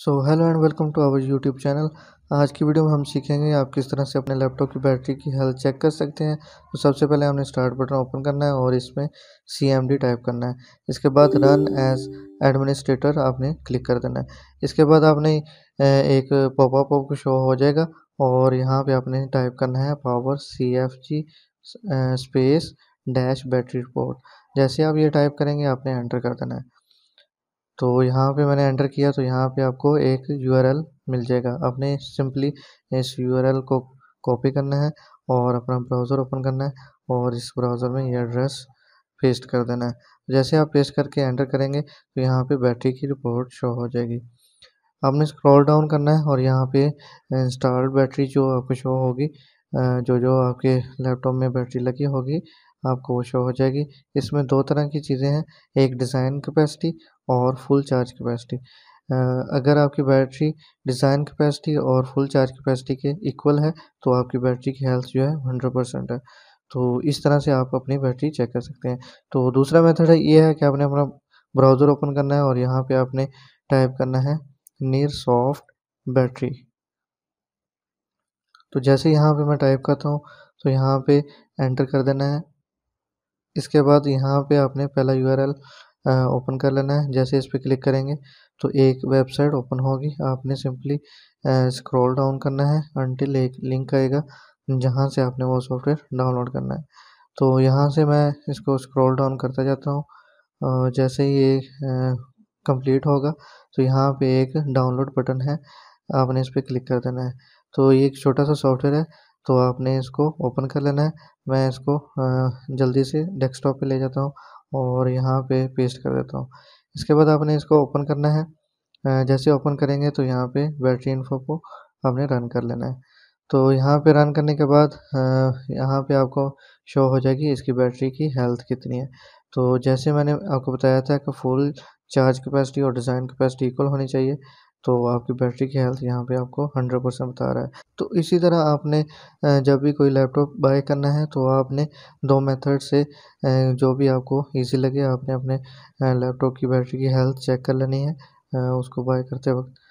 So hello and welcome to our YouTube channel. आज की video में हम सीखेंगे आप किस तरह से अपने लैपटॉप की बैटरी की हेल्थ चेक कर सकते हैं। तो सबसे पहले हमने स्टार्ट बटन ओपन करना है और इसमें CMD टाइप करना है। इसके बाद रन एज एडमिनिस्ट्रेटर आपने क्लिक कर देना है। इसके बाद आपने एक पॉपअप आपको शो हो जाएगा और यहाँ पे आपने टाइप करना है powercfg space dash battery report. जैसे आप ये टाइप करेंगे आपने एंटर कर देना है। तो यहाँ पे मैंने एंटर किया तो यहाँ पे आपको एक URL मिल जाएगा। आपने सिंपली इस URL को कॉपी करना है और अपना ब्राउज़र ओपन करना है और इस ब्राउज़र में ये एड्रेस पेस्ट कर देना है। जैसे आप पेस्ट करके एंटर करेंगे तो यहाँ पे बैटरी की रिपोर्ट शो हो जाएगी। आपने स्क्रॉल डाउन करना है और यहाँ पे इंस्टॉल्ड बैटरी जो आपको शो होगी, जो आपके लैपटॉप में बैटरी लगी होगी आपको वो शो हो जाएगी। इसमें दो तरह की चीज़ें हैं, एक डिज़ाइन कैपेसिटी और फुल चार्ज कैपेसिटी। अगर आपकी बैटरी डिज़ाइन कैपेसिटी और फुल चार्ज कैपेसिटी के इक्वल है तो आपकी बैटरी की हेल्थ जो है 100% है। तो इस तरह से आप अपनी बैटरी चेक कर सकते हैं। तो दूसरा मेथड है ये है कि आपने अपना ब्राउज़र ओपन करना है और यहाँ पे आपने टाइप करना है नियर सॉफ्ट बैटरी। तो जैसे यहाँ पे मैं टाइप करता हूँ तो यहाँ पे एंटर कर देना है। इसके बाद यहाँ पे आपने पहला URL ओपन कर लेना है। जैसे इस पर क्लिक करेंगे तो एक वेबसाइट ओपन होगी। आपने सिंपली स्क्रॉल डाउन करना है अंटिल एक लिंक आएगा जहाँ से आपने वो सॉफ्टवेयर डाउनलोड करना है। तो यहाँ से मैं इसको स्क्रॉल डाउन करता जाता हूँ। जैसे ये कंप्लीट होगा तो यहाँ पे एक डाउनलोड बटन है, आपने इस पर क्लिक कर देना है। तो ये एक छोटा सा सॉफ्टवेयर है तो आपने इसको ओपन कर लेना है। मैं इसको जल्दी से डेस्कटॉप पे ले जाता हूँ और यहाँ पे पेस्ट कर देता हूँ। इसके बाद आपने इसको ओपन करना है। जैसे ओपन करेंगे तो यहाँ पे बैटरी इन्फो को आपने रन कर लेना है। तो यहाँ पे रन करने के बाद यहाँ पे आपको शो हो जाएगी इसकी बैटरी की हेल्थ कितनी है। तो जैसे मैंने आपको बताया था कि फुल चार्ज कैपेसिटी और डिज़ाइन कैपेसिटी इक्वल होनी चाहिए तो आपकी बैटरी की हेल्थ यहाँ पे आपको 100% बता रहा है। तो इसी तरह आपने जब भी कोई लैपटॉप बाय करना है तो आपने दो मेथड से जो भी आपको इजी लगे आपने अपने लैपटॉप की बैटरी की हेल्थ चेक कर लेनी है उसको बाय करते वक्त।